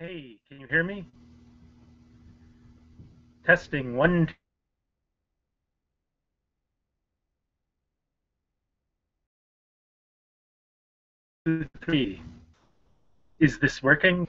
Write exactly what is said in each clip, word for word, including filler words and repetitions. Hey, can you hear me? Testing one, two. Three. Is this working?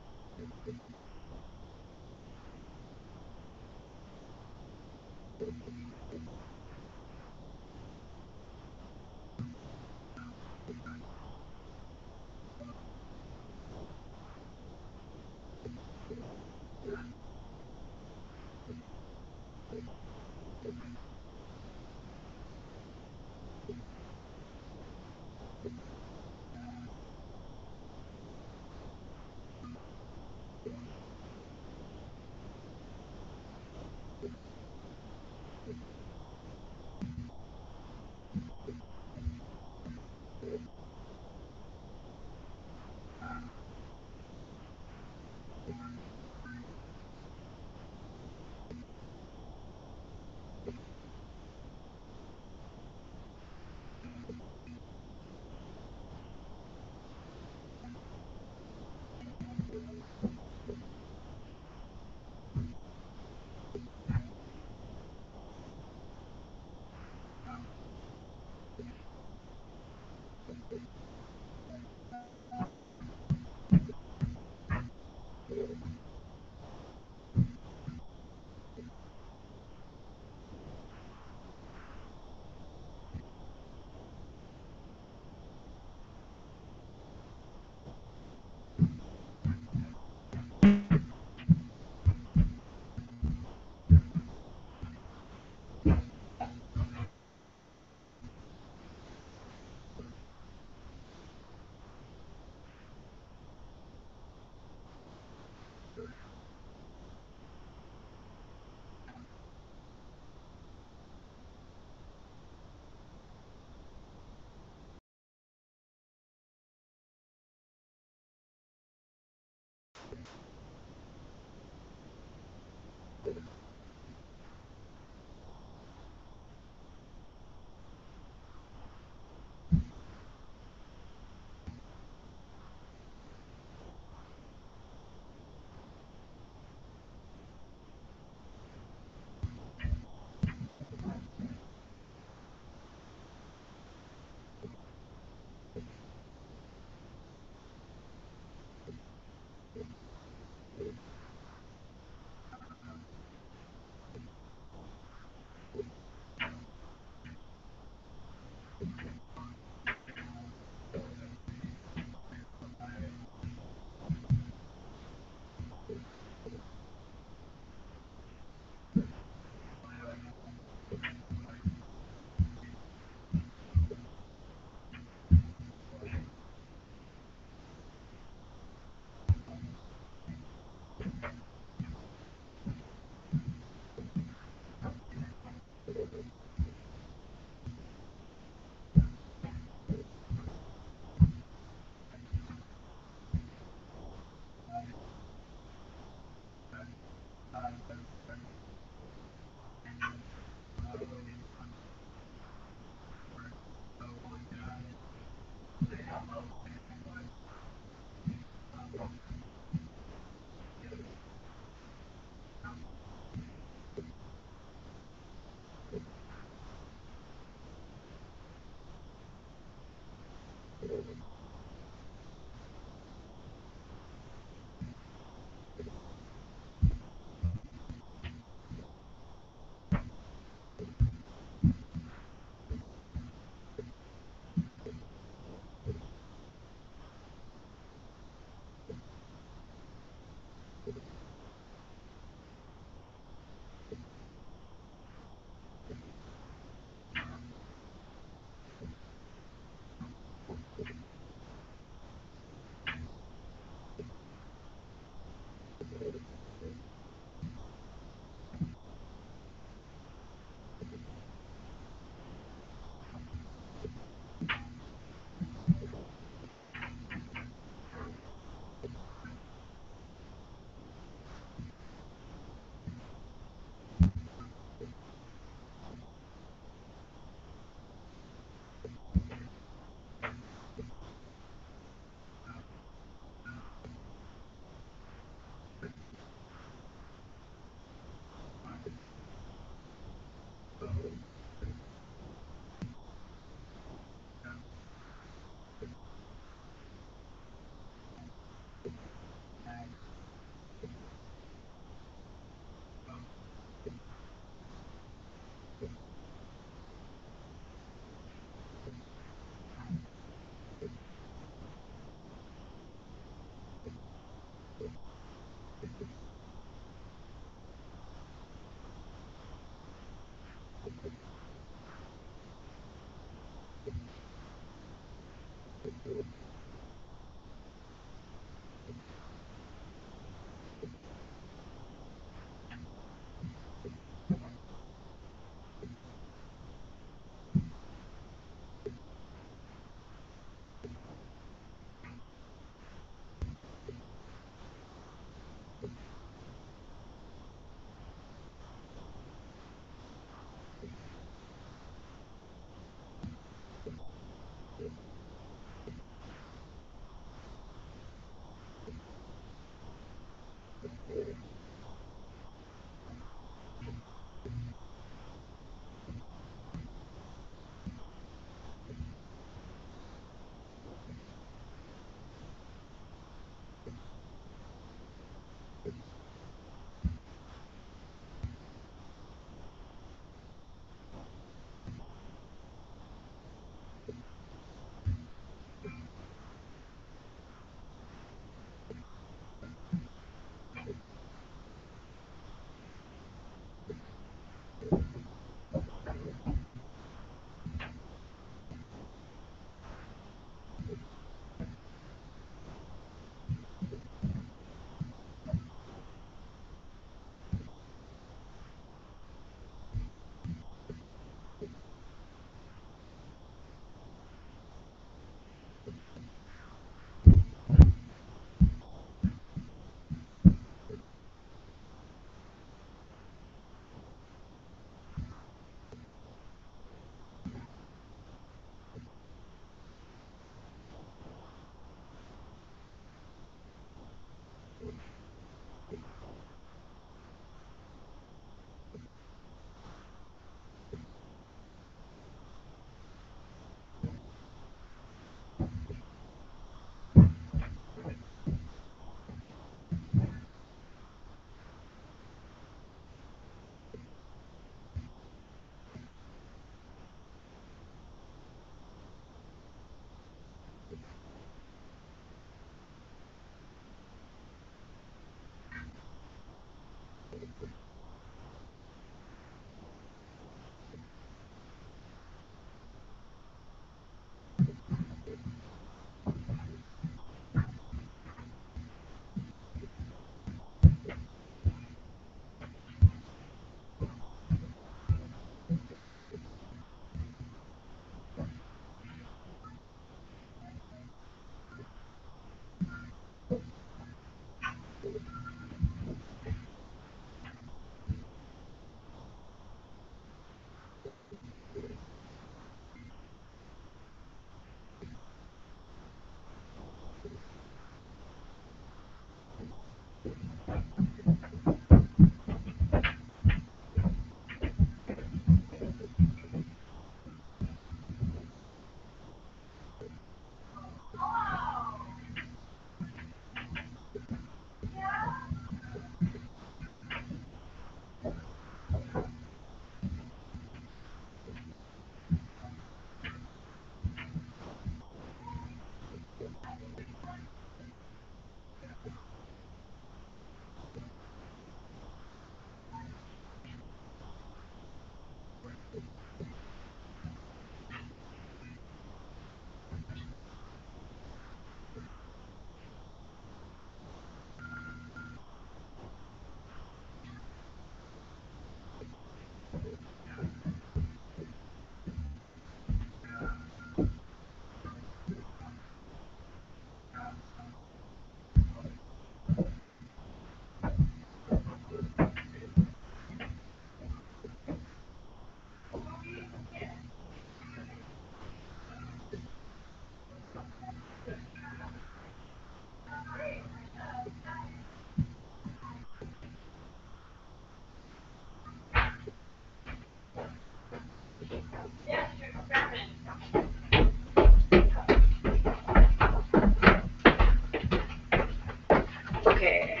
Okay.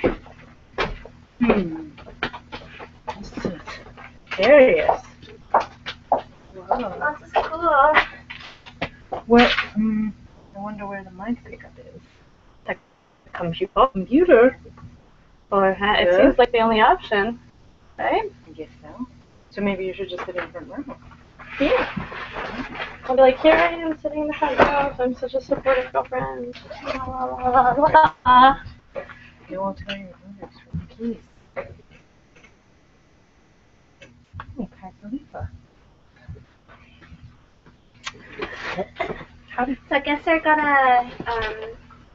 Hmm. This is hilarious. Wow. This is cool. What? Um, I wonder where the mic pickup is. The computer. Oh, computer. Or ha it seems like the only option, right? I guess so. So maybe you should just sit in the front row. Yeah. I'll be like, here I am sitting in the front row. I'm such a supportive girlfriend. La, la, la, la, la, la. You won't tell your owners for the keys. Oh, Paglifa. How did so I guess they're gonna um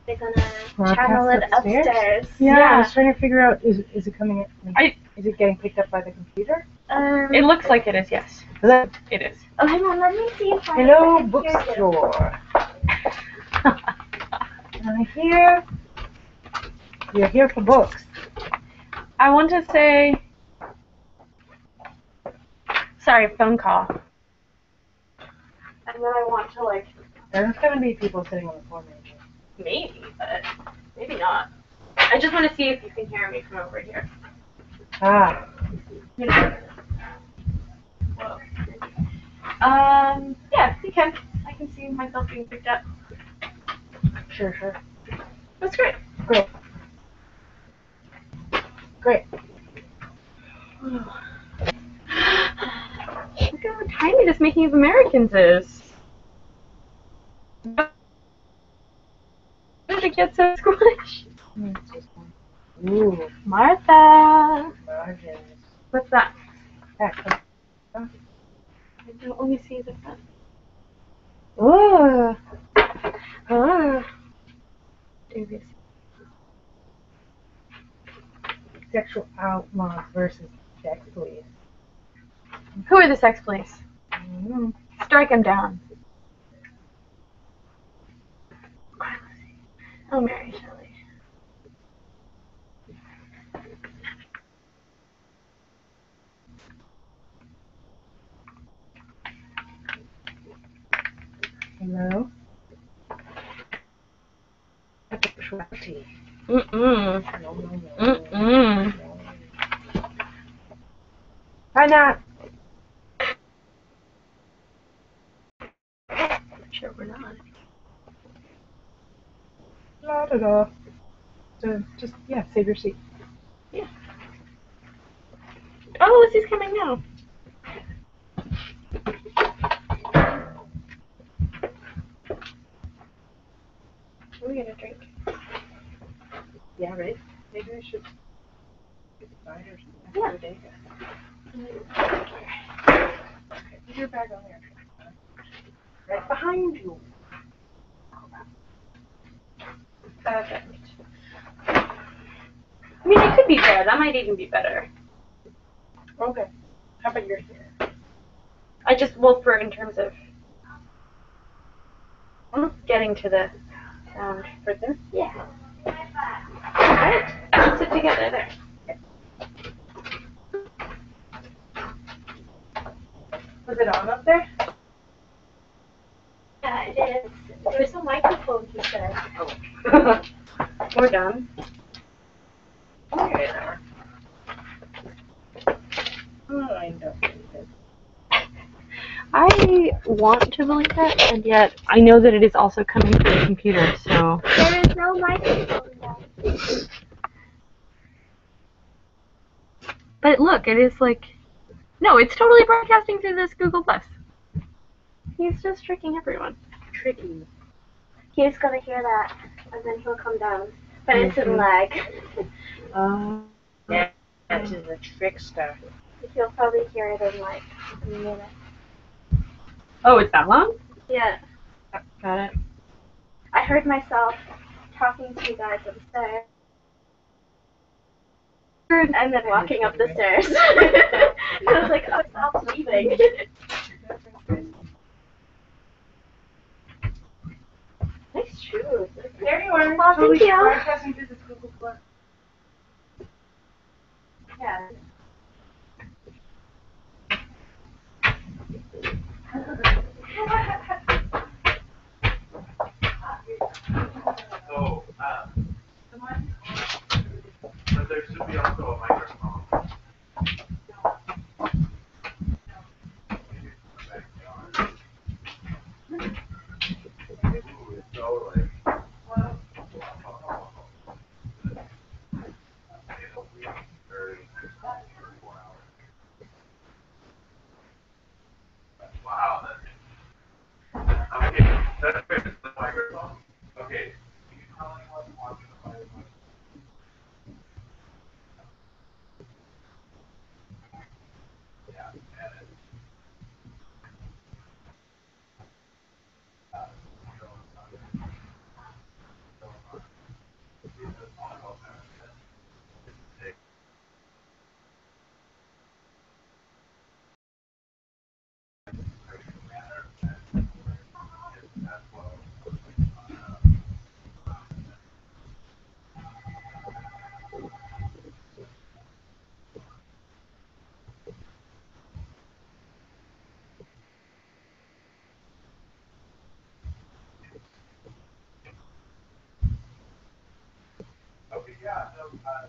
they're gonna channel it upstairs. upstairs. Yeah, yeah, I was trying to figure out is is it coming in, I, is it getting picked up by the computer? Um It looks like it is, yes. Hello? It is. Oh hang on, let me see if I Hello can bookstore. I'm here. You're here for books. I want to say, sorry, phone call. And then I want to like. There's going to be people sitting on the floor, maybe. Maybe, but maybe not. I just want to see if you can hear me from over here. Ah. You know. Whoa. Um. Yeah, you can. I can see myself being picked up. Sure, sure. That's great. Great. Great. Look at how tiny this making of Americans is. How did it get so squish? Ooh. Martha! Margins. What's that? I don't only see the front. Ooh. Ah. Do this. Sexual outlaws versus sex police. Who are the sex police? Mm-hmm. Strike them down. Oh, Mary Shelley. Hello? Mm-mm. Mm-mm. Why not? Sure we're not. Not at all. So just, yeah, save your seat. Yeah. Oh, Lucy's coming now. Are we going to drink? Yeah, right? Maybe I should get a bite or something. Yeah. Day. Okay. Put your bag on there. Right behind you. Perfect. I mean, it could be there. That might even be better. Okay. How about your hair? I just will for in terms of getting to the sound for this. Yeah. All right. Let's sit together there. Was it on up there? Yeah, it is. There's a microphone, he said. Oh. We're done. There I want to believe that, and yet I know that it is also coming from the computer, so... There is no microphone there. But look, it is like... No, it's totally broadcasting through this Google Plus. He's just tricking everyone. Tricking. He's gonna hear that, and then he'll come down. But mm-hmm. It's in lag. Oh. Yeah, that's the trick stuff. You'll probably hear it in like a minute. Oh, it's that long? Yeah. Got it. I heard myself talking to you guys upstairs. And then walking up the stairs. I was like, oh, stop leaving. Nice shoes. There you are. Well, totally thank you. Broadcasting through this Google Plus. Yeah. So, um, but there should be also a microphone. Yeah, no, uh,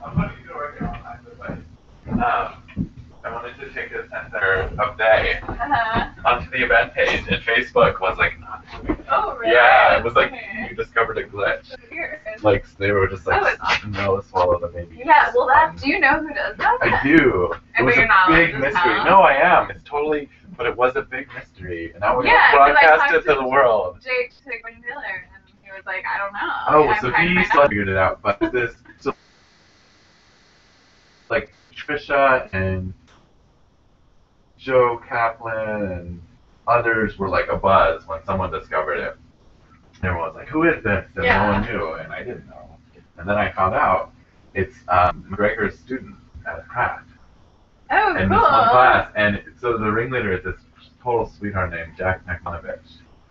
I'm putting you right here on time this way. Um, I wanted to take the center of day uh -huh. onto the event page, and Facebook was like not doing it. Oh, really? Yeah, it was like okay. You discovered a glitch. Weird. Like, they were just like, awesome. No, swallow the baby. Yeah, well, that, um, do you know who does that? I do. It was a big mystery. Town? No, I am. It's totally, but it was a big mystery. And I was yeah, broadcast it to, to the world. Jake to Gordon Failor, and he was like, I don't know. Oh, I'm so he still figured it out. But this, so, like, Trisha and Joe Kaplan and others were like a buzz when someone discovered it. Everyone was like, who is this? And yeah. No one knew, and I didn't know. And then I found out it's um, McGregor's student at Pratt. Oh, in cool. This one class. And so the ringleader is this total sweetheart named Jack McMonovich.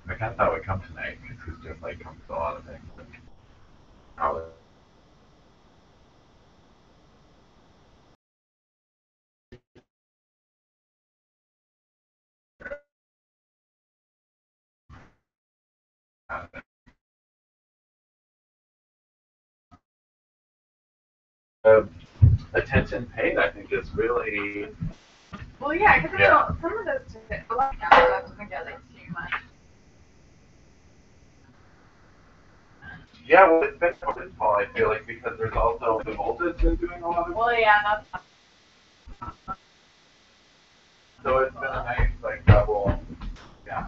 I kind of thought would come tonight because he's just like comes to a lot of things. Probably. Uh, attention paid, I think, is really. Well, yeah, because yeah. some of those a lot of I don't think I like too much. Yeah, well, it's been Paul, I feel like, because there's also the voltage been doing a lot of. Well, yeah, that's. So it's been a nice like double, yeah.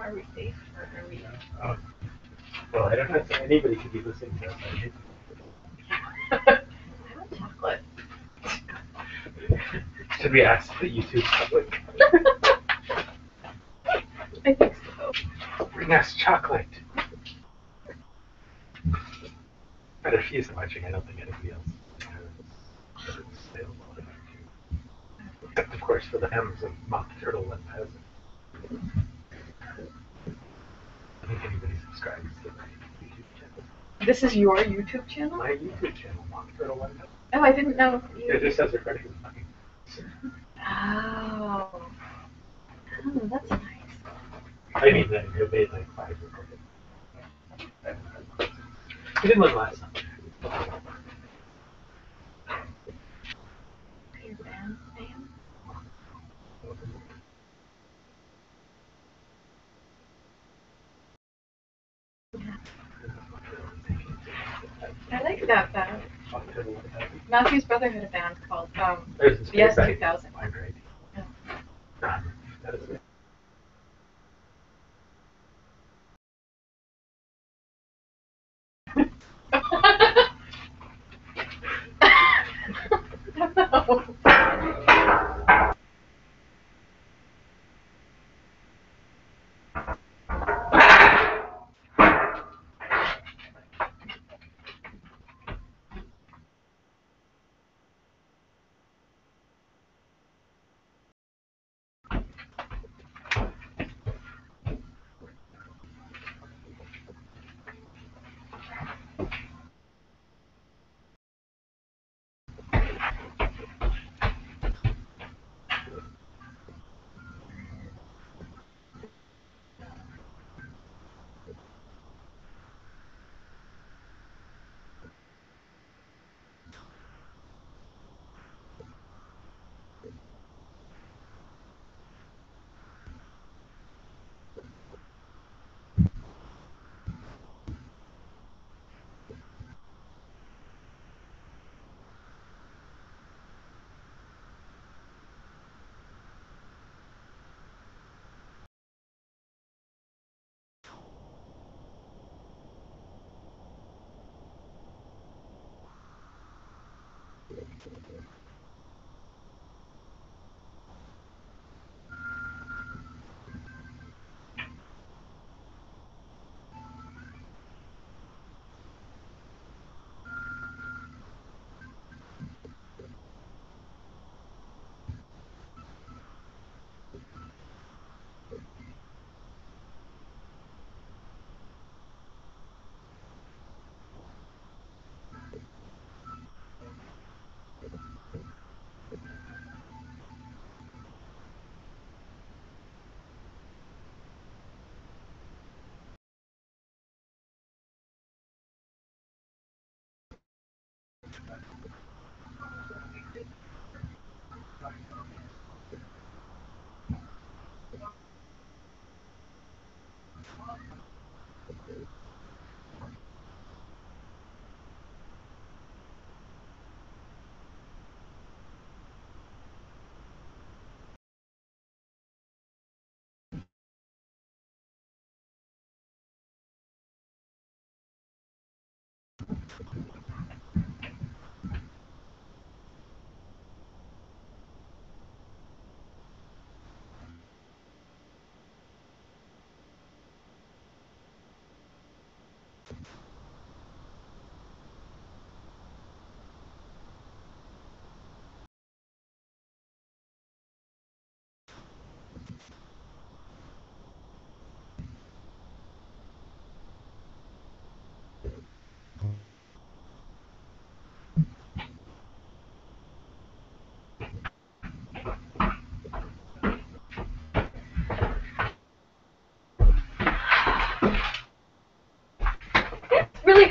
Are we safe or are we? Oh. Well, I don't know if anybody could be listening to us. I want chocolate. Should we ask the YouTube public? I think so. Bring us chocolate. But if she's watching, I don't think anybody else has it available. Except, of course, for the hems of Mock Turtle and Peasant. This is your YouTube channel? My YouTube channel, Mock Turtle one. Oh, I didn't know. You... It just says a credit. Oh. Oh, that's nice. I mean, that you made like five recordings. We did one last time. I like that band. Matthew's brother had a band called um, Yes two thousand. Yeah. Ah, that is it. No.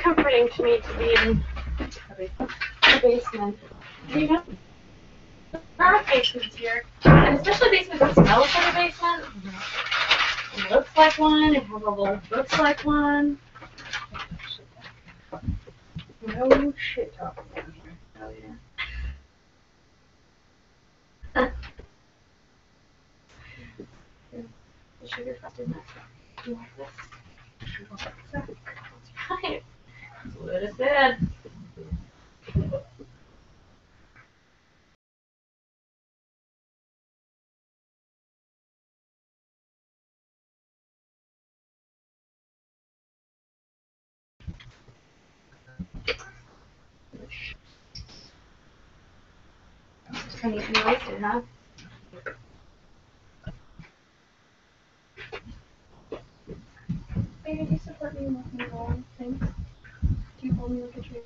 Comforting to me to be in the basement. You know, there are basements here, and especially basements that smell like a basement. It looks like one. It probably looks like one. No shit talking down here. Oh yeah. The sugar faster than that. You like this? You want this? Hi. That's what I said. Can you feel it enough? Baby, do you support me in walking along? Thanks. Do you hold me like a tree?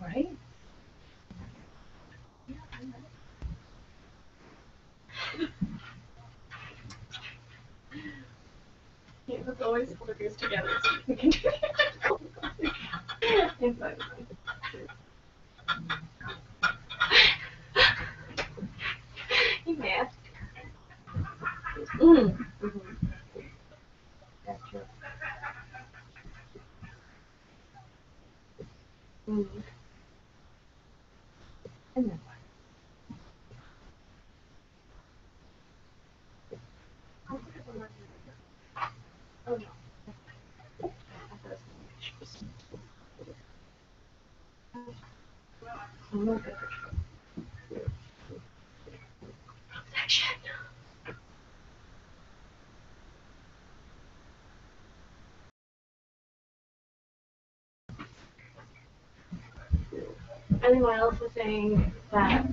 Right? Yeah, I know. Yeah, it's always what it goes together. Inside. You mad? Mm. Mm-hmm. That's true. Mm. And then what? Oh no. I'm not good. Protection. And then Miles was saying that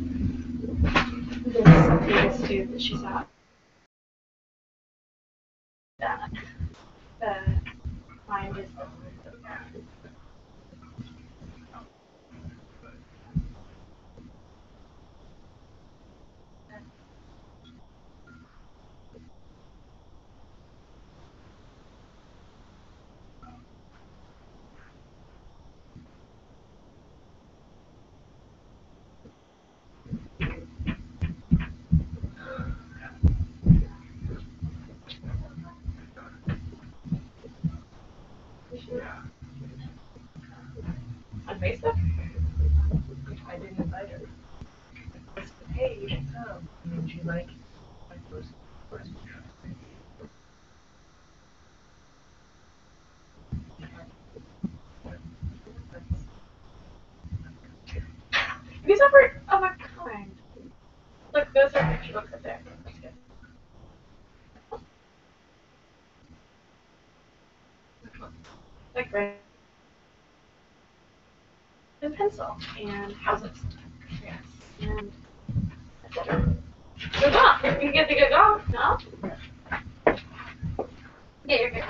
this previous student that she saw, that the client is Facebook? I didn't invite her. I said, hey, you should come. And she's like, my first person. These are of a kind. Look, those are picture books up there. Like, right? And pencil and houses. Yes. And et cetera. Go golf. You can get to go golf, no? Yeah, you're good.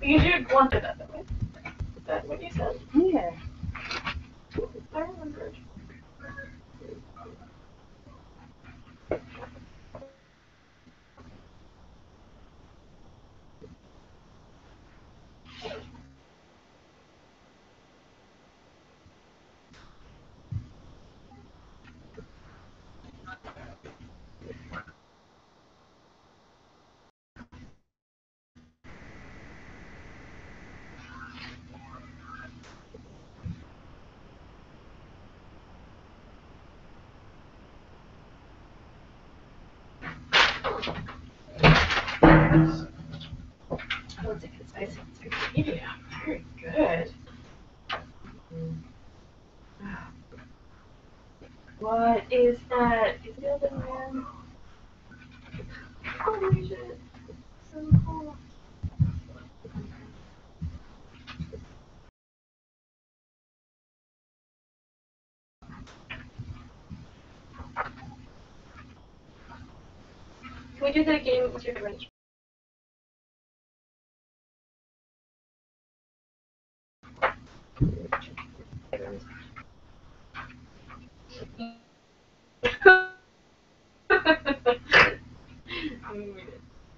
Because you wanted that, that way. Is that what you said? Yeah. I remembered. Is that, is it the man? Oh, we should. So cool. Can we do that again? What's your favorite?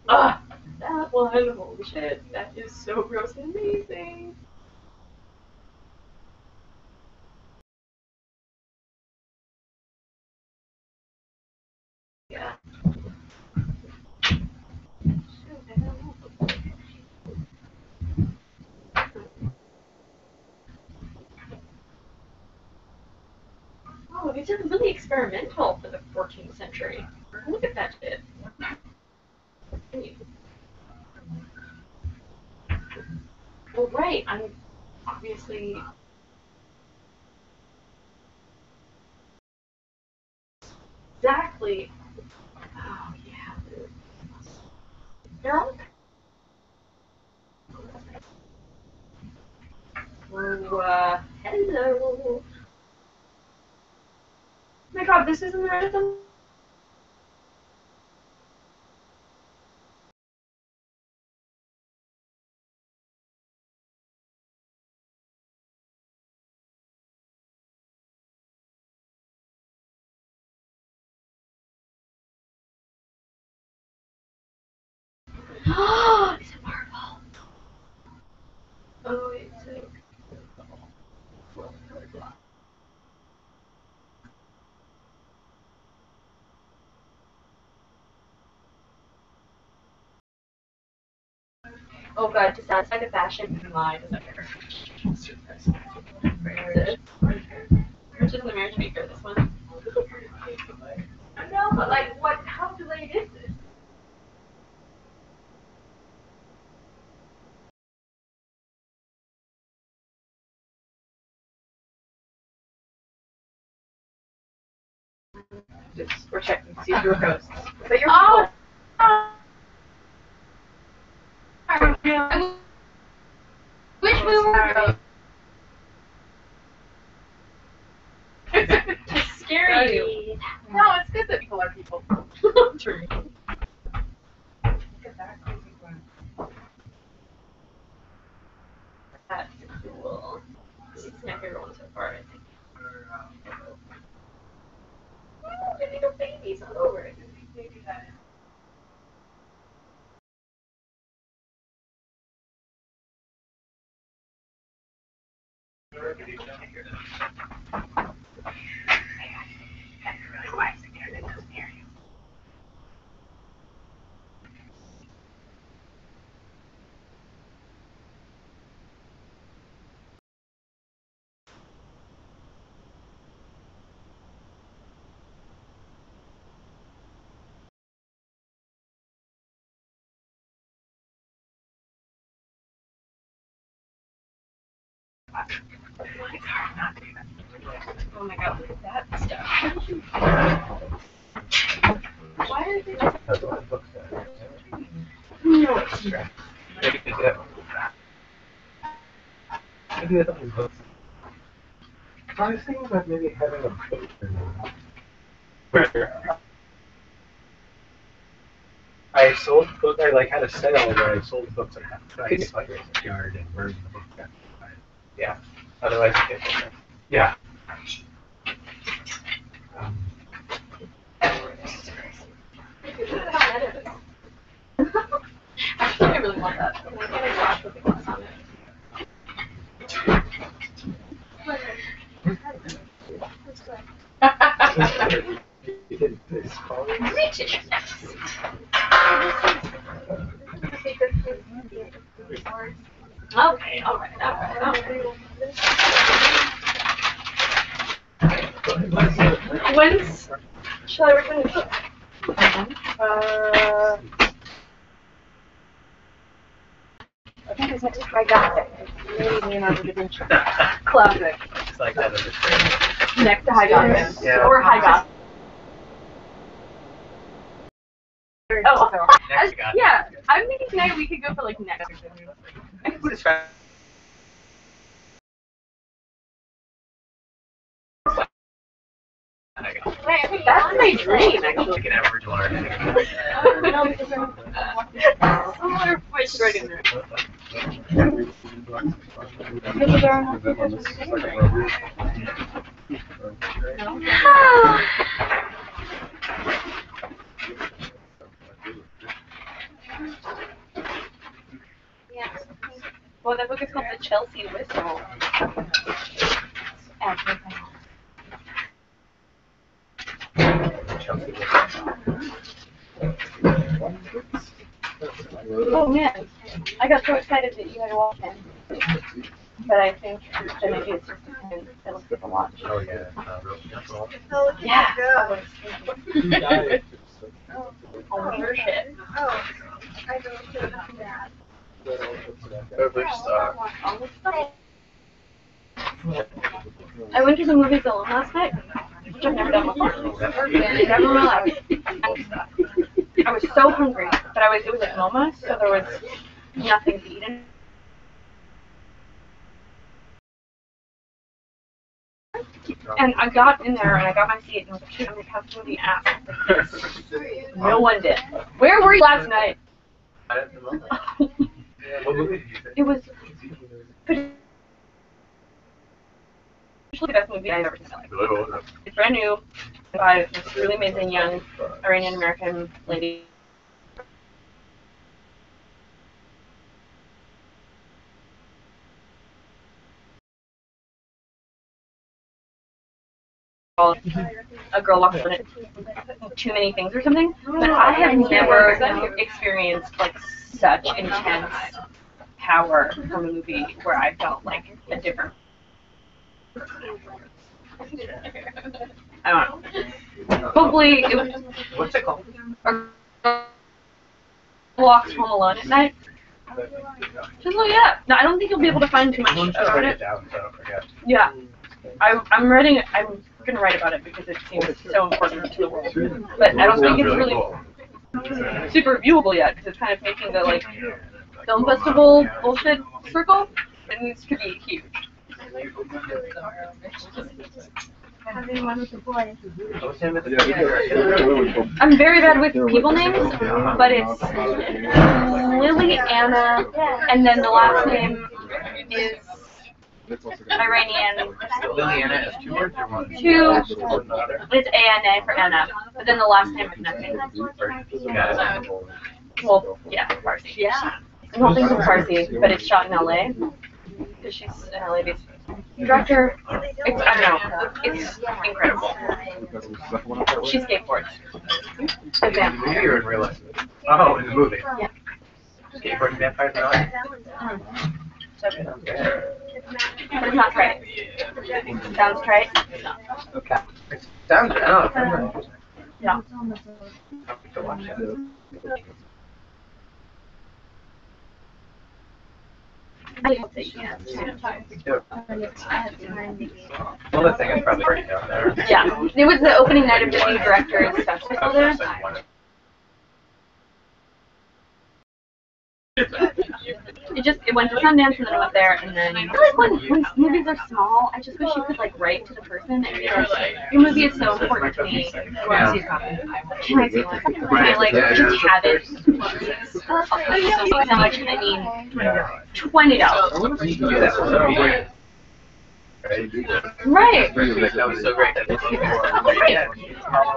Ah, that one, holy shit, that is so gross and amazing. Yeah. Oh, these are really experimental for the fourteenth century. Look at that shit. Well, right, I'm obviously exactly. Oh, yeah. They're all. Oh, uh, hello. Oh my god, this isn't the right one. Oh, is it purple? Oh, it's a... Oh god, to satisfy the fashion in line is better. Where is it? Which is the marriage maker, this one? I know, but like, what? How delayed is this? Just, we're checking, see if you're ghosts. But you're oh! I wish we were ghosts. It's scary. No, it's good that people are people. True. Look at that crazy one. That's cool. This is my favorite one so far, I think. Oh, they're little babies all over it. Maybe that is. It's hard not to. Oh my god, look at that stuff. Why are they just... That's what books are. No extra. Maybe they do that. Maybe that's what books are. I was thinking about maybe having a book for now. Where? I sold books, I like had a sale where I sold books at half price, like in the yard and burned the book down. Yeah. Otherwise, you get different. Yeah. Um. Actually, I really want that. I'm gonna watch with the glass on it. You didn't taste quality. Reach it. Okay, alright, alright, alright. When's... Shall I return the book? Uh... I think it's next to... I got it. Maybe Leonardo da Vinci. Classic. It's like that other thing. Next to High Gothic. Yeah. Or High Gothic. Oh, next to Gothic. Yeah, I'm thinking tonight we could go for like next. I can put a track. That's my dream, actually. Like an average art. Similar voice right in there. Yeah. Well, that book is called The Chelsea Whistle. Oh man, I got so excited that you had to walk in. But I think that maybe it's just it'll skip a lot. Oh yeah. Yeah. Yeah. Oh shit. Oh, I don't feel that. I went to the movies alone last night, which I've never done before. Never in my life. I was so hungry, but I was it was at MoMA, so there was nothing to eat in. And I got in there and I got my seat and I was like, shit, I'm gonna have to movie app. No one did. Where were you last night? I didn't know. What movie did you say? It was potentially the best movie I've ever seen in my life. It's brand new by this really amazing young Iranian American lady. a girl walks in too many things or something, but I have never experienced like such intense power from a movie where I felt like a different. I don't know. Hopefully, it was, what's it called? Or walks home alone at night. Just look it up. No, I don't think you'll be able to find too much about it. Yeah, I, I'm writing. I'm going to write about it because it seems so important to the world. But I don't think it's really super viewable yet because it's kind of making the like film festival bullshit circle, and this could be huge. I'm very bad with people names, but it's Lily Anna, and then the last name is Iranian. Lily Anna is two words or one? Two. It's A N A for Anna, but then the last name is nothing. Well, yeah, Farsi. Yeah. The whole thing's in Farsi, but it's shot in L A because she's an L A-based director. It's, I don't know. It's incredible. She skateboards. In the movie or in real life? Oh, in the movie. Yeah. Skateboarding vampires in real life? Mm. Okay. But it's not trite. It sounds trite. Okay. It sounds trite. No. Well, the thing is probably already down there. Yeah. It was the opening night of the new director's festival there. It just it went to Sundance and then it went there, and then I feel like when when movies are small, I just wish you could like write to the person and be like, your movie is so important to me. Can I see one? Can I like just have it? How much? I mean, twenty dollars. Right. That was so great. Right.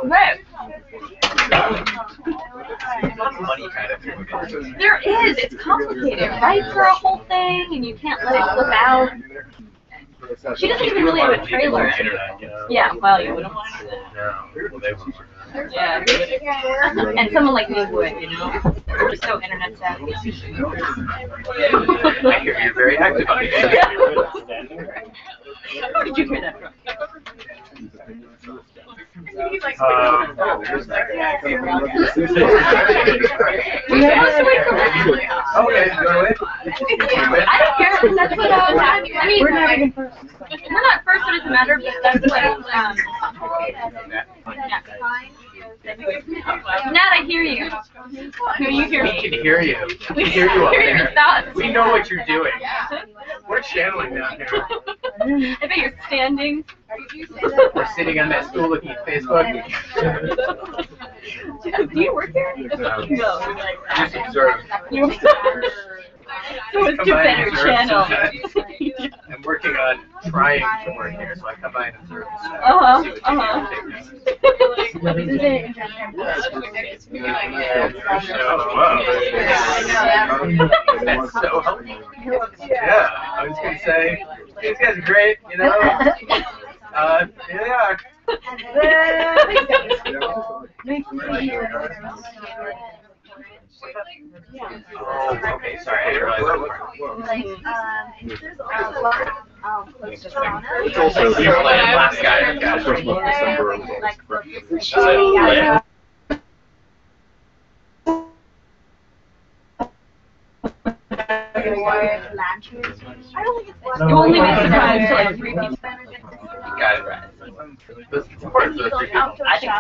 Right. There is. It's complicated. Right for a whole thing, and you can't let it flip out. She doesn't even really have a trailer. Yeah. Well, you wouldn't want to. Yeah. And someone like me would, you know. We're just so internet savvy. I hear you're very active on it. Where did you hear that from? I don't care. That's what I was having. I mean, we're not even first. We're not first, but it doesn't matter. But that's what I was um, Nat, I hear you. No, you hear me. We can hear you. We can hear you up there. We know what you're doing. We're channeling down here. I bet you're standing. We're sitting on that stool looking at Facebook. Do you work there? No. Just observe. So it's a better channel. I'm working on trying to work here, so I come by and observe. Uh huh. Uh huh. That's so helpful. Yeah, I was gonna say these guys are great, you know. Uh, here they are. Oh, okay, sorry, I didn't realize that. It's also the last guy I got from December. I don't think it's you only make surprise to like three people. Got it right. It's important for the three people. I think.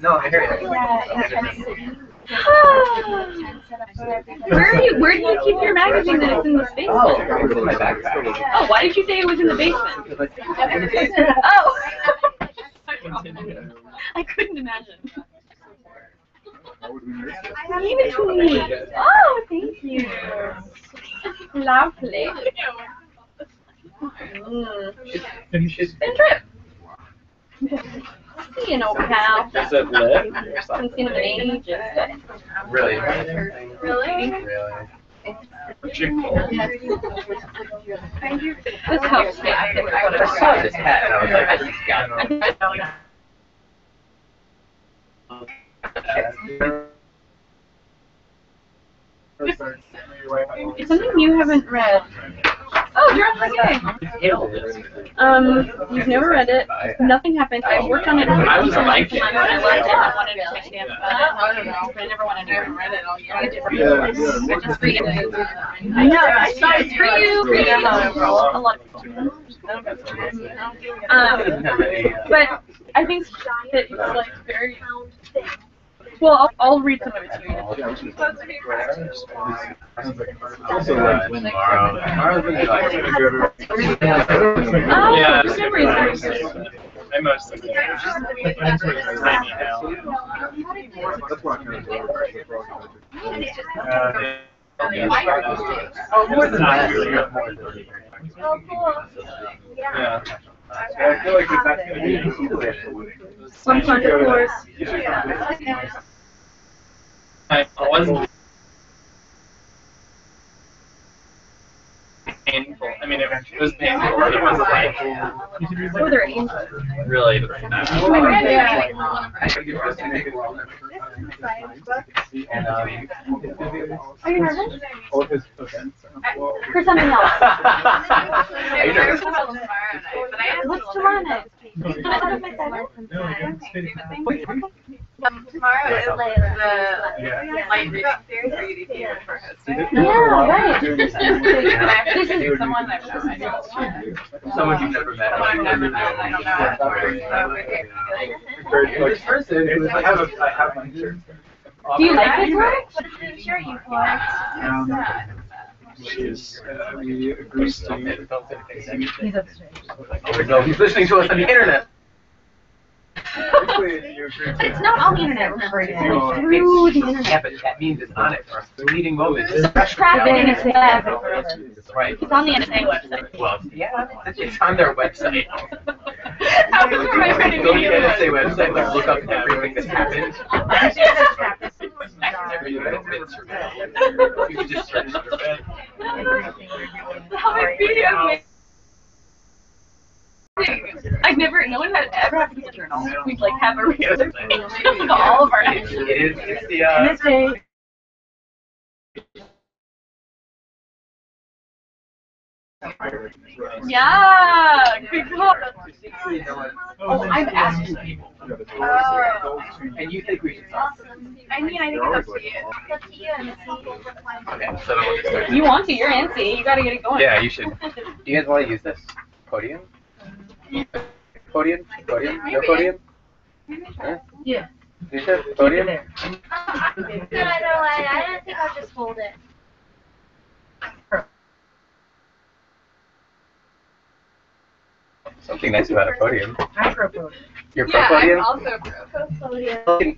No, I hear you. Where are you? Where do you keep your magazine that is in this basement? Oh, it's in my backpack. Oh, why did you say it was in the basement? Oh. I couldn't imagine. Leave it to me. Oh, thank you. Lovely. Mm. Spin trip. See you, old pal. Is it lit? I haven't seen him in ages. Really? Really? Really? This helps me. I think I, I saw this hat and I was like, I just got it. It's something you haven't read. Oh, you're on the game. Um, you've never read it. Nothing happened. I worked on it. I was like, I never wanted to take it. I don't know. I never wanted to read it. All yeah, I just read it. I know. I saw it for you. A lot of people. Um, but I think that it's like very. Well, I'll, I'll read some of it to you. Also, like, tomorrow. Oh, for some reason. I mostly do. Oh, more than I do. Oh, cool. Yeah. I feel like that's going to be some kind of course. I wasn't painful. I mean, it was painful, but it was like, oh, they're angels. Really, but not. Are you nervous? For something else. What's tomorrow night? I thought it might be Saturday. Um, tomorrow is the light reading series for U D P for hosting. Yeah, right. This is someone I've Someone you've never met. Someone I've never met. I don't know. This person, I have my shirt. Do you like his work? What is the shirt you collect? She's uh, he agrees to me. He's upstairs. Oh no, he's listening to us on the internet. It's not on the internet, remember? It's through the internet. Yeah, but that means it's on it for us. The leading moment. It's traffic. It's right. It's on the N S A website. Well, yeah, it's on their website. I was remembering the N S A website. Like, look up everything that's happened. You can just search for it. How many videos? I've never, no one had ever had to be a journal. We'd like have a real of all of our actions. It is, it's the, uh, this day. Yeah, good call. Oh, I'm asking people. Oh. And you think we should talk? I mean, I think it's up to you. It's up to you and it's people replying. Okay, so we'll get started. You want to, you're antsy. You got to get it going. Yeah, you should. Do you guys want to use this podium? Podium? Podium? No podium? Huh? Yeah. Is that podium? No, no, I don't think I'll just hold it. Something nice about a podium. I'm pro podium. You're pro podium? Yeah, I'm also pro podium.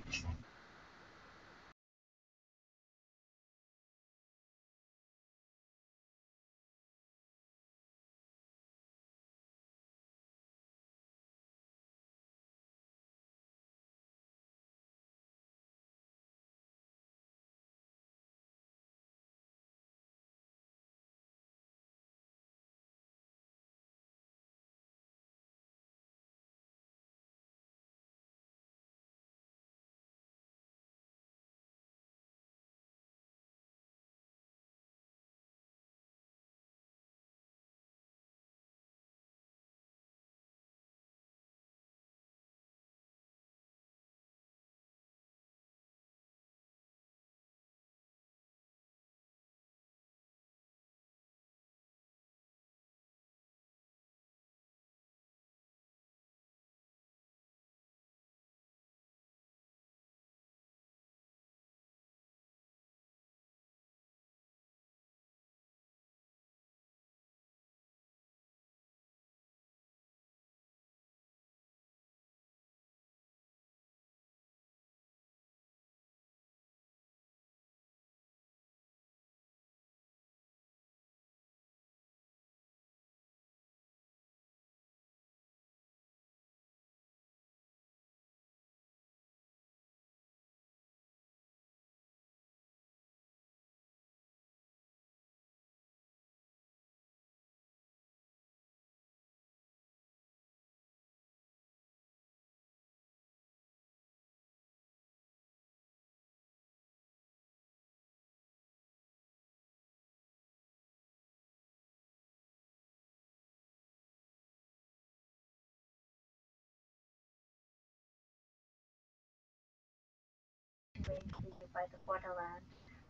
train created by the borderland,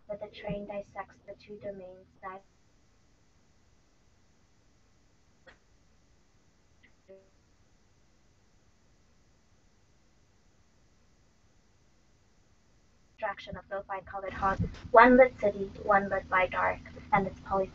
where the train dissects the two domains that attraction of those bicolored houses, one lit city, one lit by dark, and its poly.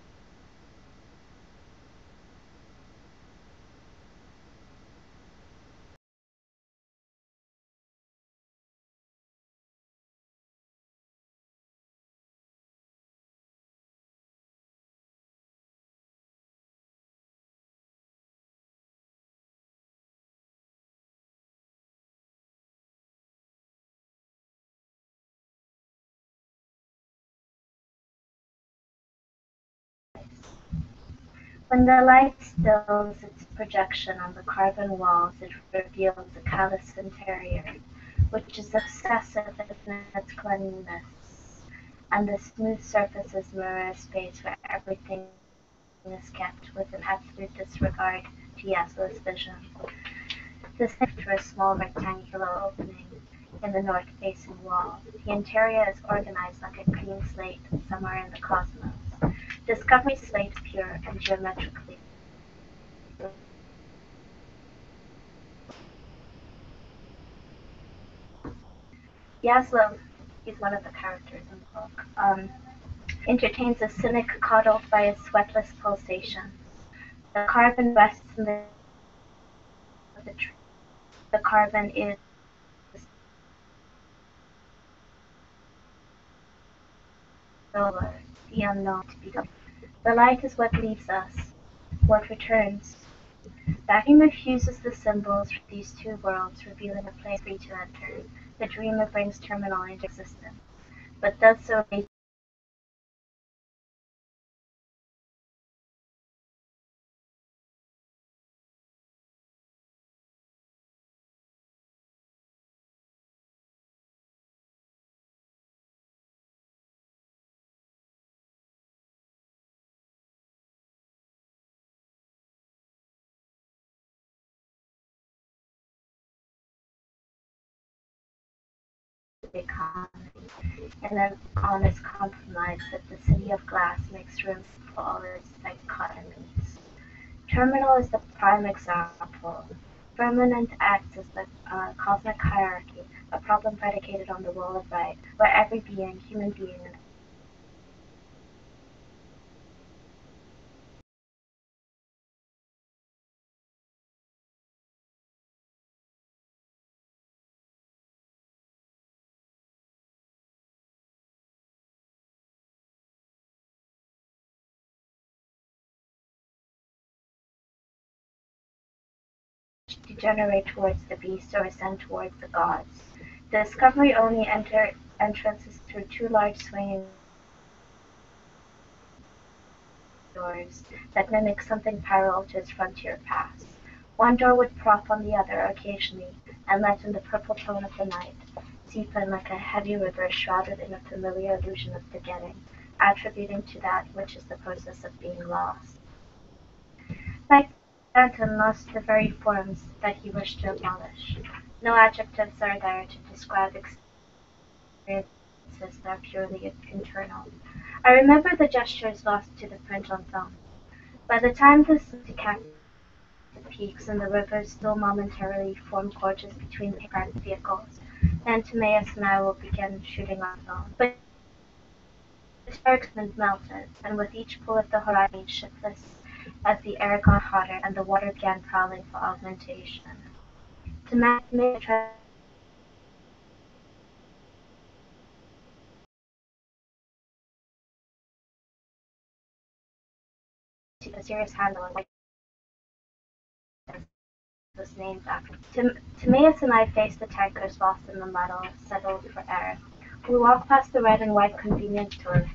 When the light stills its projection on the carbon walls, it reveals a callous interior, which is obsessive in its cleanliness, and the smooth surfaces mirror a space where everything is kept with an absolute disregard to Yaslow's vision. This is a small rectangular opening in the north-facing wall. The interior is organized like a clean slate somewhere in the cosmos. Discovery slates pure and geometrically Yaslow is one of the characters in the book. Um, entertains a cynic coddled by a sweatless pulsation. The carbon rests in the the, tr the carbon is solar. The unknown to be done. The light is what leaves us, what returns. Vacuum refuses the symbols for these two worlds, revealing a place free to enter. The dreamer brings terminal into existence, but does so based in an honest compromise that the city of glass makes room for all its dichotomies. Terminal is the prime example. Firmament acts as the uh, cosmic hierarchy, a problem predicated on the wall of right, where every being, human being, and degenerate towards the beast or ascend towards the gods. The discovery only enter entrances through two large swinging doors that mimic something parallel to its frontier past. One door would prop on the other occasionally, and let in the purple tone of the night, seep in like a heavy river shrouded in a familiar illusion of beginning, attributing to that which is the process of being lost. Like Anton lost the very forms that he wished to abolish. No adjectives are there to describe experiences that are purely internal. I remember the gestures lost to the print on film. By the time this decapped the peaks and the rivers still momentarily form gorges between the parked vehicles, then Timaeus and I will begin shooting on film. But the excitement melted, and with each pull of the horizon shiftless, as the air got hotter and the water began prowling for augmentation. To match me, to a serious handle on was named after. Timaeus and I faced the tankers lost in the muddle, settled for air. We walked past the red and white convenience store.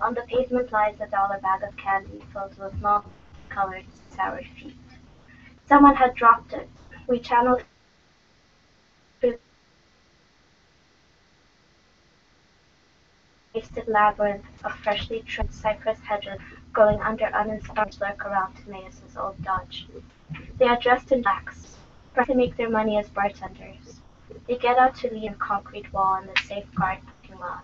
On the pavement lies a dollar bag of candy filled with malt colored sour feet. Someone had dropped it. We channeled wasted labyrinth of freshly trimmed cypress hedges growing under uninspired lurk around Timaeus's old dodge. They are dressed in blacks, trying to make their money as bartenders. They get out to lean a concrete wall in the safeguard parking lot.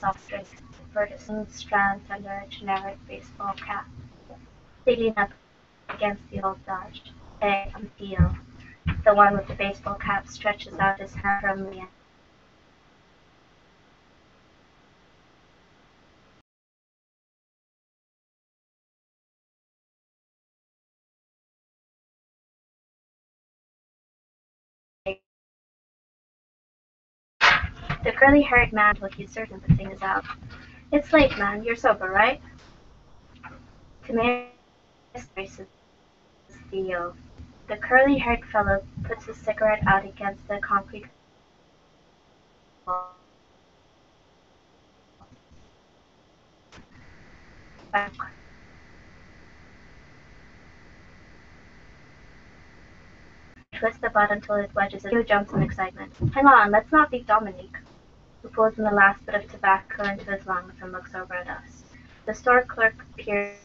Soft drinks for the smooth strands under a generic baseball cap. They lean up against the old Dodge. Hey, I'm Theo. The one with the baseball cap stretches out his hand for a million. The curly-haired man looked certain the thing is out. It's late, man. You're sober, right? Tomatoes races Theo. The curly-haired fellow puts his cigarette out against the concrete wall. Back. Twist the butt until it wedges and Theo jumps in excitement. Hang on, let's not be Dominique. Who pulls in the last bit of tobacco into his lungs and looks over at us. The store clerk peers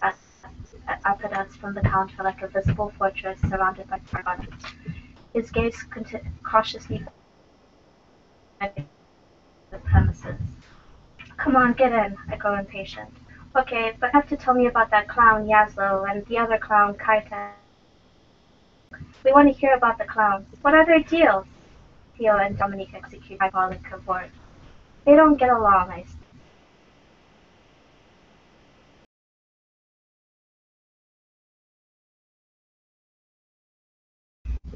up at us from the counter like a visible fortress surrounded by fire. His gaze cautiously the premises. Come on, get in, I go impatient. Okay, but you have to tell me about that clown, Yaslo, and the other clown, Kaita. We want to hear about the clowns. What other deals? Theo and Dominique execute hyperbolic cavort. They don't get along, I see.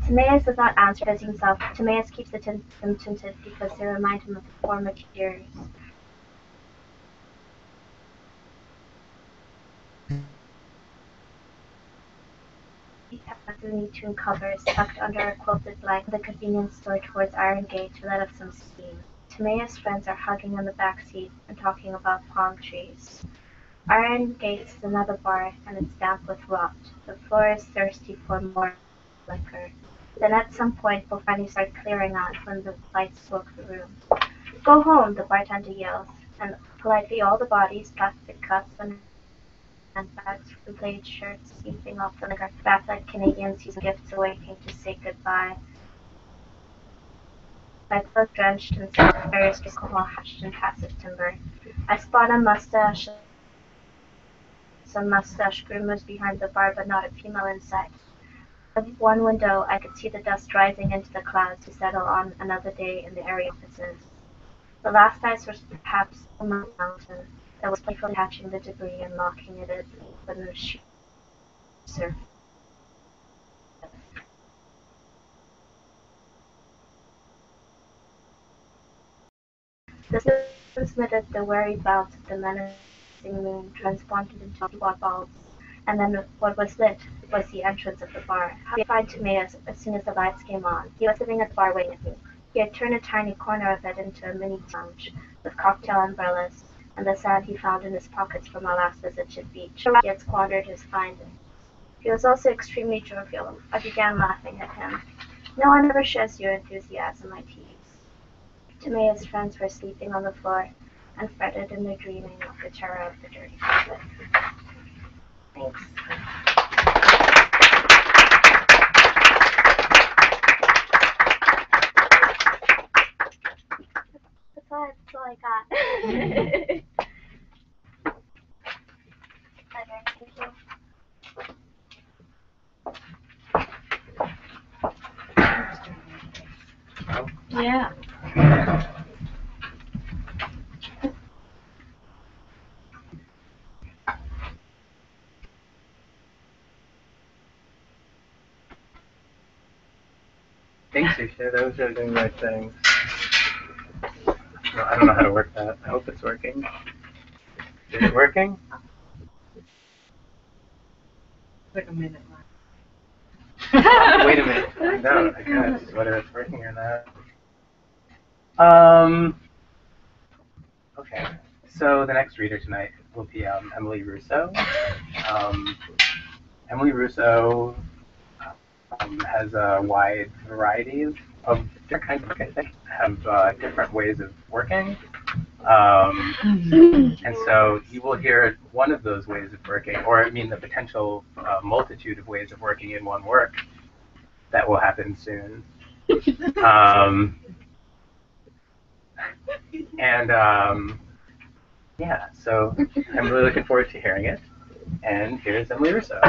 Timaeus does not answer as himself. Timaeus keeps the tin them tinted because they remind him of his former years. Blue tune covers tucked under a quilted blanket. The convenience store towards Iron Gate to let off some steam. Timaeus' friends are hugging on the back seat and talking about palm trees. Iron Gate is another bar, and it's damp with rot. The floor is thirsty for more liquor. Then at some point, we'll finally start clearing out when the lights soak the room. Go home, the bartender yells, and politely all the bodies, plastic cups, and handbags, blade shirts, seeping off the liquor, back like Canadians whose gifts awaking to say goodbye. My clothes drenched in various alcohol hatched in passive timber. I spot a mustache, some mustache groomers behind the bar, but not a female inside. From one window, I could see the dust rising into the clouds to settle on another day in the area offices. The last eyes were perhaps among the mountains. I was playfully catching the debris and knocking it at the surface. The sun transmitted the wary bounce of the menacing moon, transponded into water balls, and then what was lit was the entrance of the bar. How did I find Timaeus as soon as the lights came on? He was sitting at the bar waiting at me. He had turned a tiny corner of it into a mini lounge with cocktail umbrellas, and the sand he found in his pockets from our last visit should be. He had squandered his findings. He was also extremely jovial. I began laughing at him. No one ever shares your enthusiasm, I teased. Timaeus' friends were sleeping on the floor and fretted in their dreaming of the terror of the dirty chocolate. Thanks. That's all, that's all I got. Okay, thank you. Yeah. Thanks, Isha. Those are doing the right things. I don't know how to work that. I hope it's working. Is it working? Like a minute left. Wait a minute. I know. I guess whether it's working or not. Um. Okay. So the next reader tonight will be um, Emmalea Russo. Um, Emmalea Russo um, has a wide variety of, of different kinds of work, I think, have uh, different ways of working. Um, and so you will hear one of those ways of working, or I mean the potential uh, multitude of ways of working in one work that will happen soon. Um, and um, yeah, so I'm really looking forward to hearing it. And here's Emmalea Russo.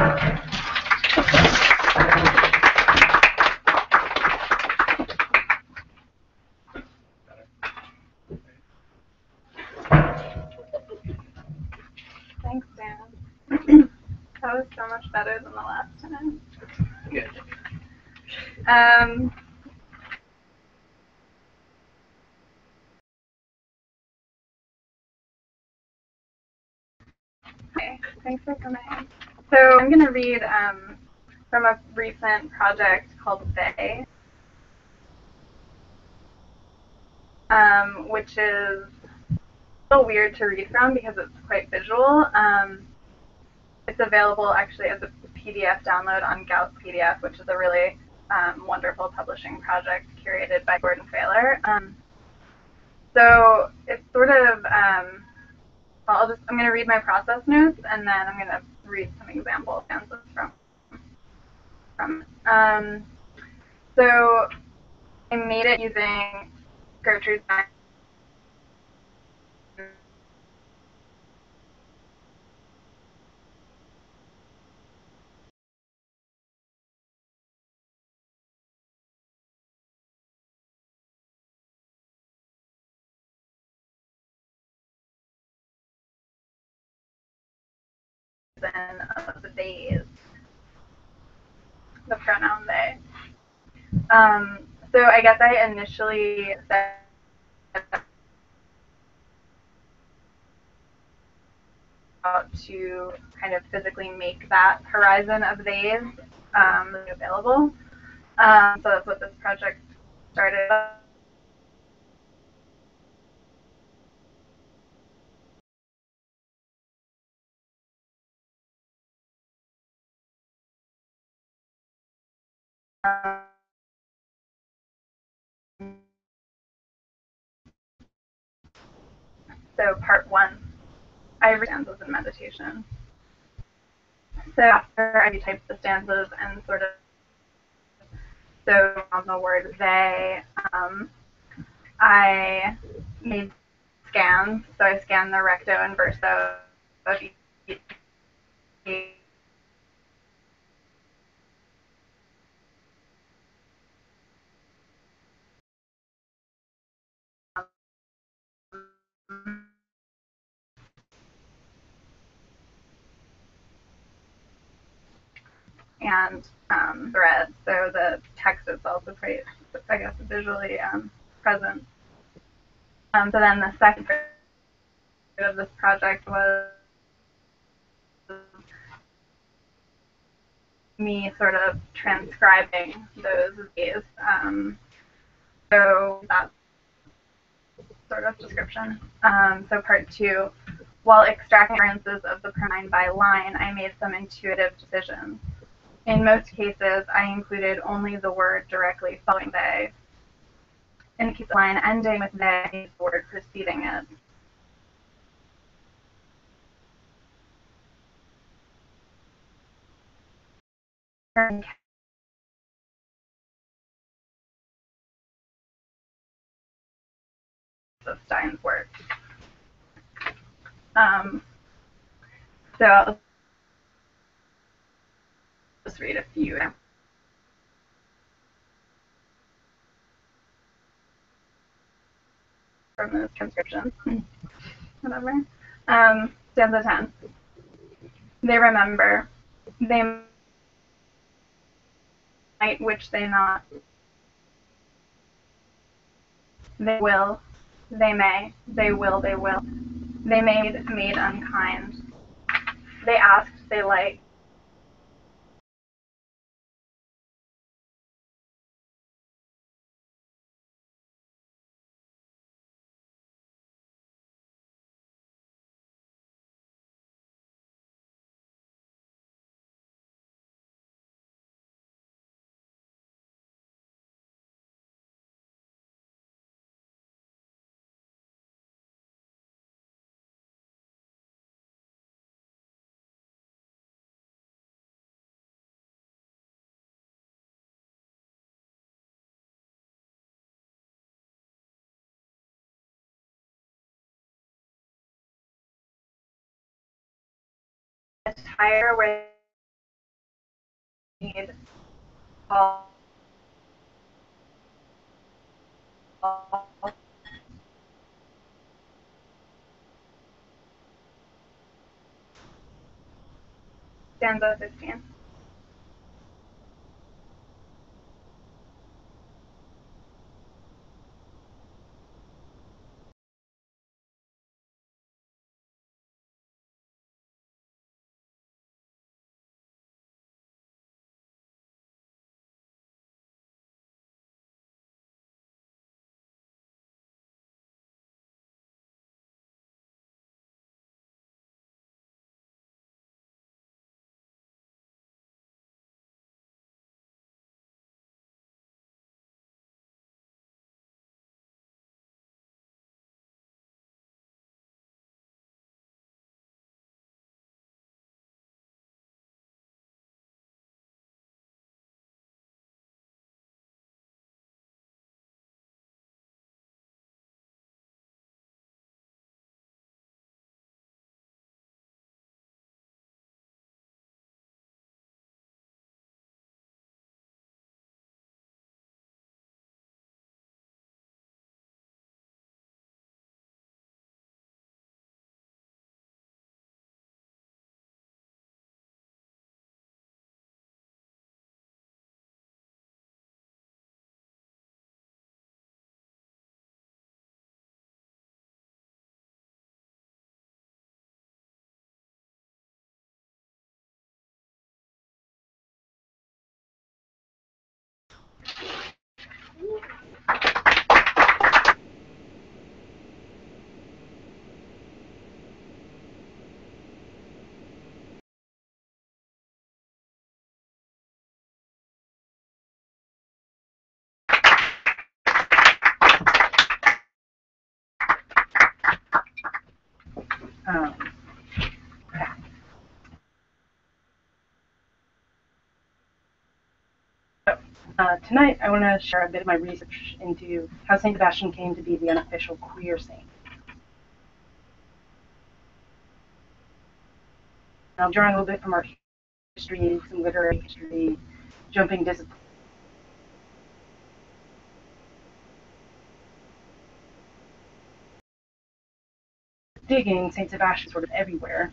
Thanks, Dan. That was so much better than the last time. Good. Um, okay, thanks for coming. So I'm going to read um, from a recent project called They, um, which is a little weird to read from because it's quite visual. Um, it's available actually as a P D F download on Gauss P D F, which is a really Um, wonderful publishing project curated by Gordon Failor. Um, so it's sort of, um, well, I'll just, I'm going to read my process notes and then I'm going to read some example answers from, from um, so I made it using Gertrude Stein. Of the theys, the pronoun they. Um, so I guess I initially said how to kind of physically make that horizon of theys um, available. Um, so that's what this project started with. So part one, I read stanzas in meditation. So after I retype the stanzas and sort of so on the word they, um, I made scans. So I scanned the recto and verso of each. And um, thread, so the text itself is quite, I guess, visually um, present. Um, so then the second part of this project was me sort of transcribing those days. Um, so that's sort of description. Um, so part two, while extracting references of the pronoun by line, I made some intuitive decisions. In most cases, I included only the word directly following they. In the case of line ending with they, I used the word preceding it. And of Stein's work. Um, so I'll just read a few. From the transcription. Whatever. Um, stanza ten. They remember. They might, which they not. They will. They may. They will. They will. They made, made unkind. They asked. They liked. just higher where you need all, all stanza fifteen. Um, so, uh, tonight I want to share a bit of my research into how Saint Sebastian came to be the unofficial queer saint. I'll draw a little bit from our history, some literary history, jumping disciplines. Digging, Saint Sebastian sort of everywhere.